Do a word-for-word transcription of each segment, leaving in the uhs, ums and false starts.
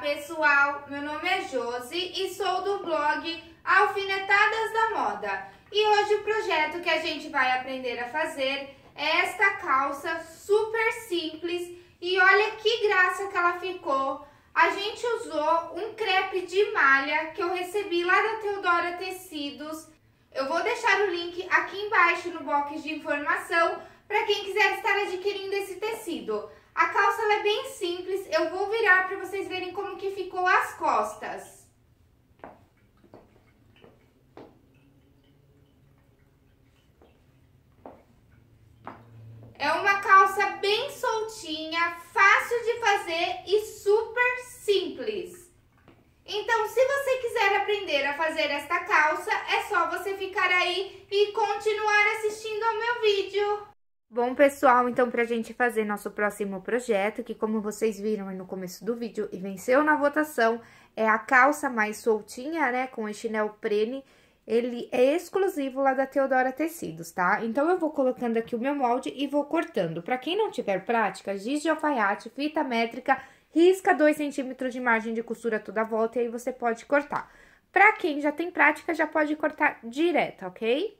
Olá pessoal, meu nome é Josi e sou do blog Alfinetadas da Moda. E hoje o projeto que a gente vai aprender a fazer é esta calça super simples e olha que graça que ela ficou. A gente usou um crepe de malha que eu recebi lá da Theodora Tecidos. Eu vou deixar o link aqui embaixo no box de informação para quem quiser estar adquirindo esse tecido. A calça ela é bem simples, eu vou virar para vocês verem como que ficou as costas. É uma calça bem soltinha, fácil de fazer e super simples. Então, se você quiser aprender a fazer esta calça, é só você ficar aí e continuar assistindo ao meu vídeo. Bom, pessoal, então, pra gente fazer nosso próximo projeto, que como vocês viram aí no começo do vídeo e venceu na votação, é a calça mais soltinha, né, com chinelo prene, ele é exclusivo lá da Theodora Tecidos, tá? Então, eu vou colocando aqui o meu molde e vou cortando. Pra quem não tiver prática, giz de alfaiate, fita métrica, risca dois centímetros de margem de costura toda a volta e aí você pode cortar. Pra quem já tem prática, já pode cortar direto, ok?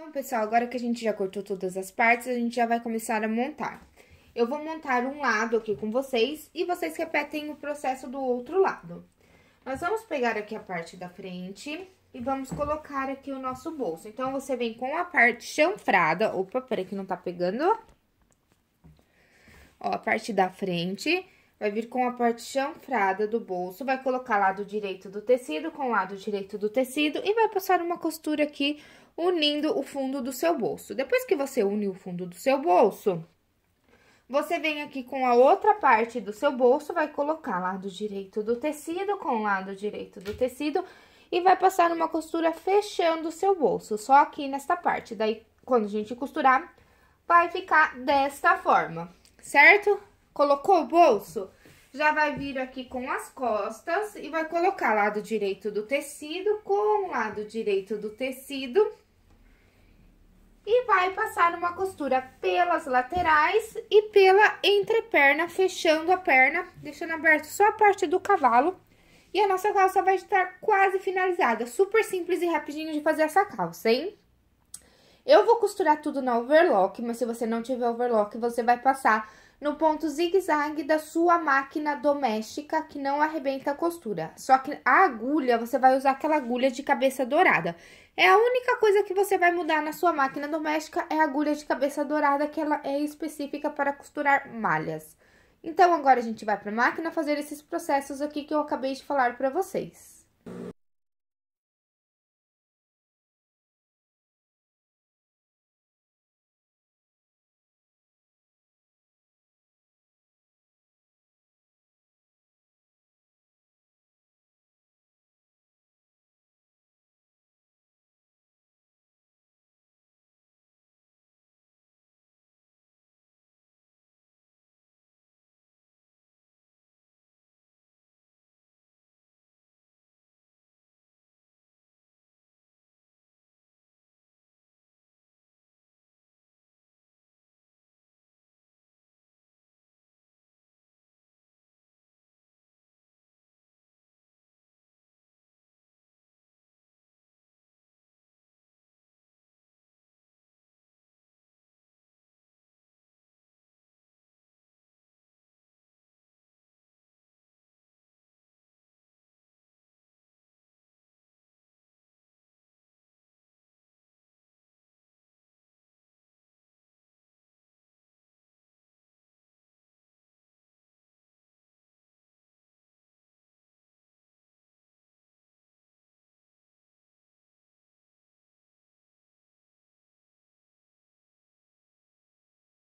Então, pessoal, agora que a gente já cortou todas as partes, a gente já vai começar a montar. Eu vou montar um lado aqui com vocês e vocês repetem o processo do outro lado. Nós vamos pegar aqui a parte da frente e vamos colocar aqui o nosso bolso. Então, você vem com a parte chanfrada... Opa, peraí que não tá pegando. Ó, a parte da frente vai vir com a parte chanfrada do bolso, vai colocar lado direito do tecido com lado direito do tecido e vai passar uma costura aqui unindo o fundo do seu bolso. Depois que você une o fundo do seu bolso, você vem aqui com a outra parte do seu bolso, vai colocar lado direito do tecido com lado direito do tecido e vai passar uma costura fechando o seu bolso, só aqui nesta parte. Daí, quando a gente costurar, vai ficar desta forma, certo? Colocou o bolso, já vai vir aqui com as costas e vai colocar lado direito do tecido com lado direito do tecido. E vai passar uma costura pelas laterais e pela entreperna, fechando a perna, deixando aberto só a parte do cavalo. E a nossa calça vai estar quase finalizada, super simples e rapidinho de fazer essa calça, hein? Eu vou costurar tudo na overlock, mas se você não tiver overlock, você vai passar no ponto zigue-zague da sua máquina doméstica, que não arrebenta a costura. Só que a agulha, você vai usar aquela agulha de cabeça dourada. É a única coisa que você vai mudar na sua máquina doméstica, é a agulha de cabeça dourada, que ela é específica para costurar malhas. Então, agora a gente vai para a máquina fazer esses processos aqui que eu acabei de falar para vocês.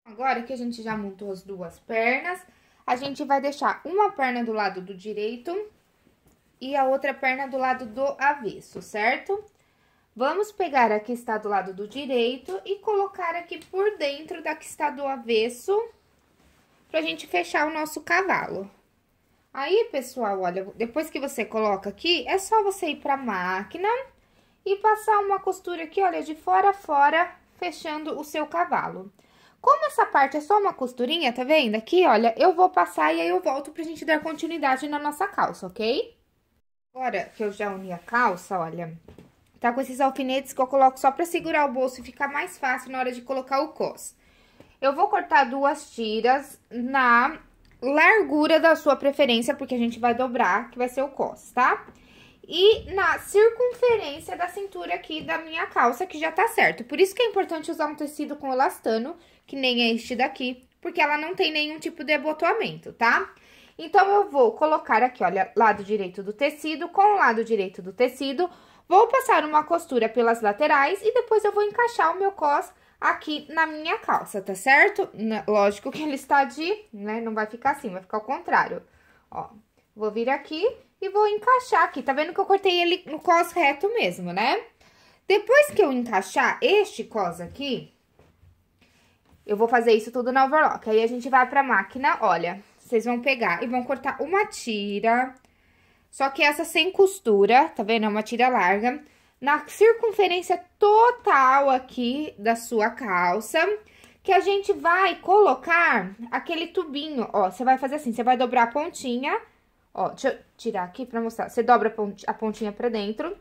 Agora que a gente já montou as duas pernas, a gente vai deixar uma perna do lado do direito e a outra perna do lado do avesso, certo? Vamos pegar a que está do lado do direito e colocar aqui por dentro da que está do avesso, pra gente fechar o nosso cavalo. Aí, pessoal, olha, depois que você coloca aqui, é só você ir pra máquina e passar uma costura aqui, olha, de fora a fora, fechando o seu cavalo. Como essa parte é só uma costurinha, tá vendo? Aqui, olha, eu vou passar e aí eu volto pra gente dar continuidade na nossa calça, ok? Agora que eu já uni a calça, olha... Tá com esses alfinetes que eu coloco só pra segurar o bolso e ficar mais fácil na hora de colocar o cós. Eu vou cortar duas tiras na largura da sua preferência, porque a gente vai dobrar, que vai ser o cós, tá? E na circunferência da cintura aqui da minha calça, que já tá certo. Por isso que é importante usar um tecido com elastano, que nem é este daqui, porque ela não tem nenhum tipo de abotoamento, tá? Então, eu vou colocar aqui, olha, lado direito do tecido com o lado direito do tecido... Vou passar uma costura pelas laterais e depois eu vou encaixar o meu cós aqui na minha calça, tá certo? Lógico que ele está de, né, não vai ficar assim, vai ficar ao contrário. Ó, vou vir aqui e vou encaixar aqui, tá vendo que eu cortei ele no cós reto mesmo, né? Depois que eu encaixar este cós aqui, eu vou fazer isso tudo na overlock. Aí a gente vai pra máquina, olha, vocês vão pegar e vão cortar uma tira... Só que essa sem costura, tá vendo? É uma tira larga. Na circunferência total aqui da sua calça, que a gente vai colocar aquele tubinho, ó. Você vai fazer assim, você vai dobrar a pontinha, ó. Deixa eu tirar aqui pra mostrar. Você dobra a pontinha pra dentro,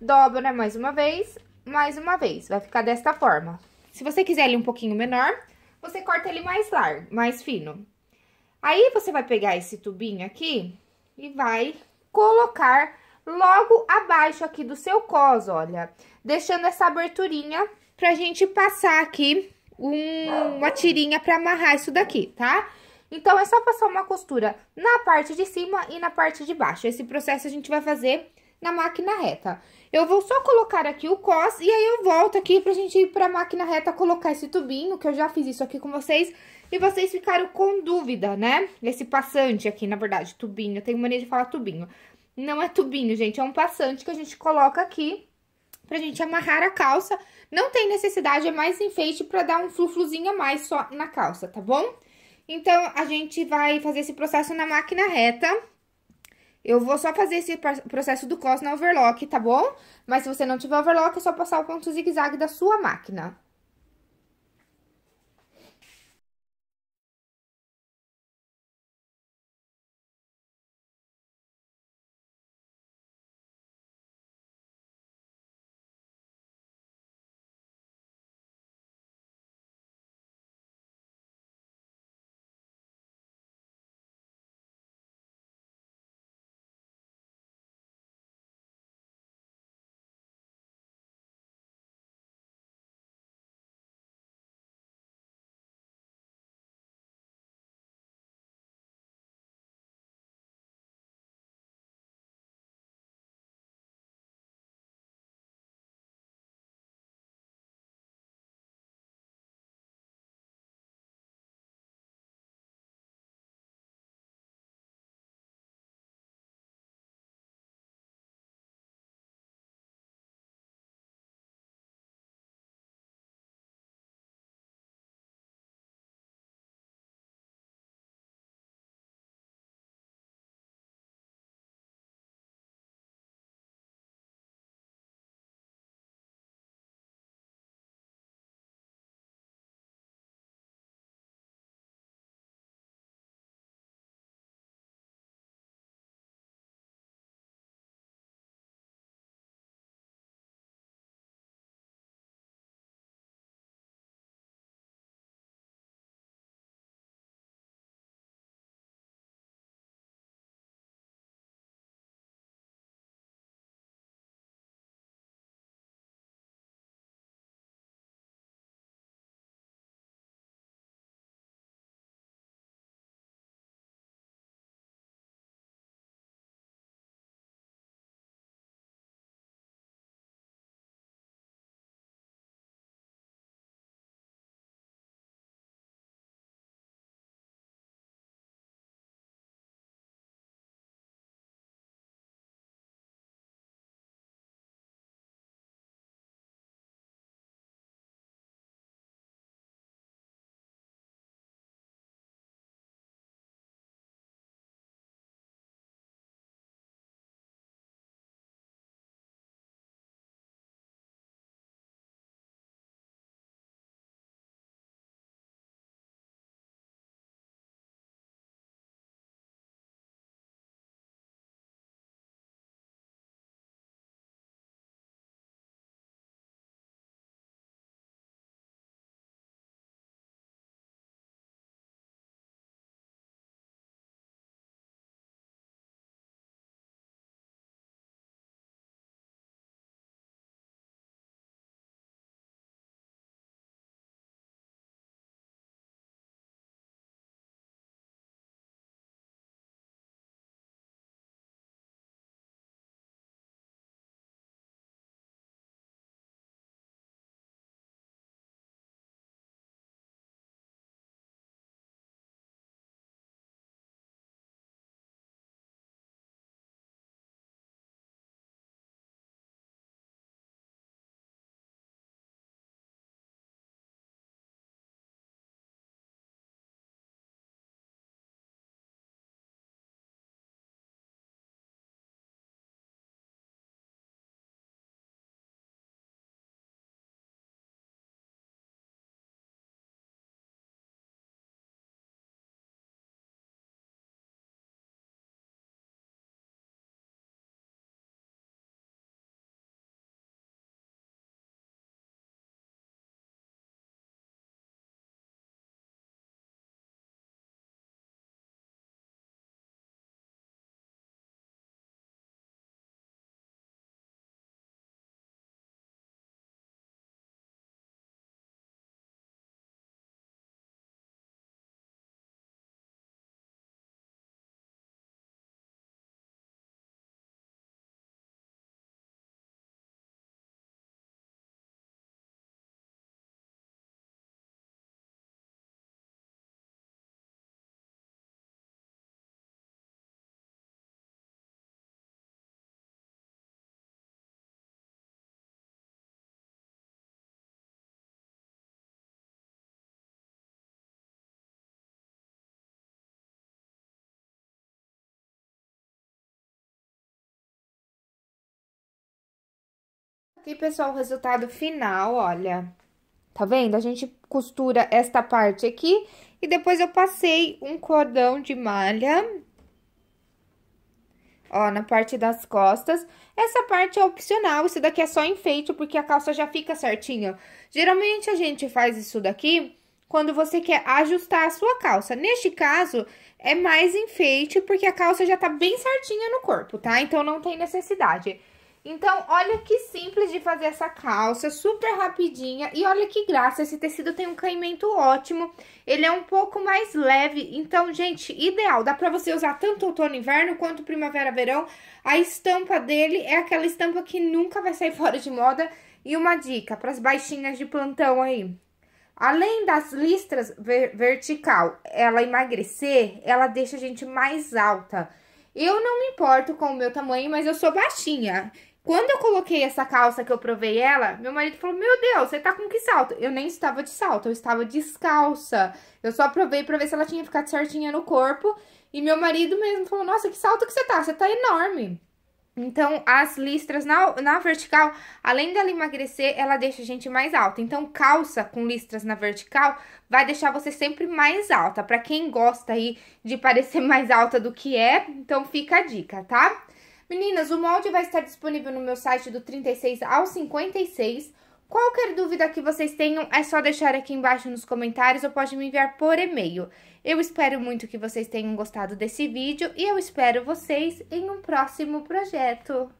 dobra mais uma vez, mais uma vez. Vai ficar desta forma. Se você quiser ele um pouquinho menor, você corta ele mais largo, mais fino. Aí, você vai pegar esse tubinho aqui e vai... colocar logo abaixo aqui do seu cós, olha, deixando essa aberturinha pra gente passar aqui um, uma tirinha pra amarrar isso daqui, tá? Então, é só passar uma costura na parte de cima e na parte de baixo. Esse processo a gente vai fazer na máquina reta. Eu vou só colocar aqui o cós e aí eu volto aqui pra gente ir pra máquina reta colocar esse tubinho, que eu já fiz isso aqui com vocês... E vocês ficaram com dúvida, né? Esse passante aqui, na verdade, tubinho. Eu tenho mania de falar tubinho. Não é tubinho, gente. É um passante que a gente coloca aqui pra gente amarrar a calça. Não tem necessidade, é mais enfeite pra dar um flufluzinho a mais só na calça, tá bom? Então, a gente vai fazer esse processo na máquina reta. Eu vou só fazer esse processo do cós na overlock, tá bom? Mas se você não tiver overlock, é só passar o ponto zigue-zague da sua máquina. aqui, pessoal, o resultado final, olha. Tá vendo? A gente costura esta parte aqui e depois eu passei um cordão de malha, ó, na parte das costas. Essa parte é opcional, isso daqui é só enfeite, porque a calça já fica certinha. Geralmente, a gente faz isso daqui quando você quer ajustar a sua calça. Neste caso, é mais enfeite, porque a calça já tá bem certinha no corpo, tá? Então, não tem necessidade. Então, olha que simples de fazer essa calça, super rapidinha, e olha que graça, esse tecido tem um caimento ótimo, ele é um pouco mais leve, então, gente, ideal, dá pra você usar tanto outono e inverno, quanto primavera e verão, a estampa dele é aquela estampa que nunca vai sair fora de moda, e uma dica pras baixinhas de plantão aí, além das listras ver- vertical, ela emagrecer, ela deixa a gente mais alta. Eu não me importo com o meu tamanho, mas eu sou baixinha. Quando eu coloquei essa calça que eu provei ela, meu marido falou, meu Deus, você tá com que salto? Eu nem estava de salto, eu estava descalça. Eu só provei pra ver se ela tinha ficado certinha no corpo. E meu marido mesmo falou, nossa, que salto que você tá, você tá enorme. Então, as listras na, na vertical, além dela emagrecer, ela deixa a gente mais alta. Então, calça com listras na vertical vai deixar você sempre mais alta. Pra quem gosta aí de parecer mais alta do que é, então fica a dica, tá? Meninas, o molde vai estar disponível no meu site do trinta e seis ao cinquenta e seis. Qualquer dúvida que vocês tenham, é só deixar aqui embaixo nos comentários ou pode me enviar por e-mail. Eu espero muito que vocês tenham gostado desse vídeo e eu espero vocês em um próximo projeto.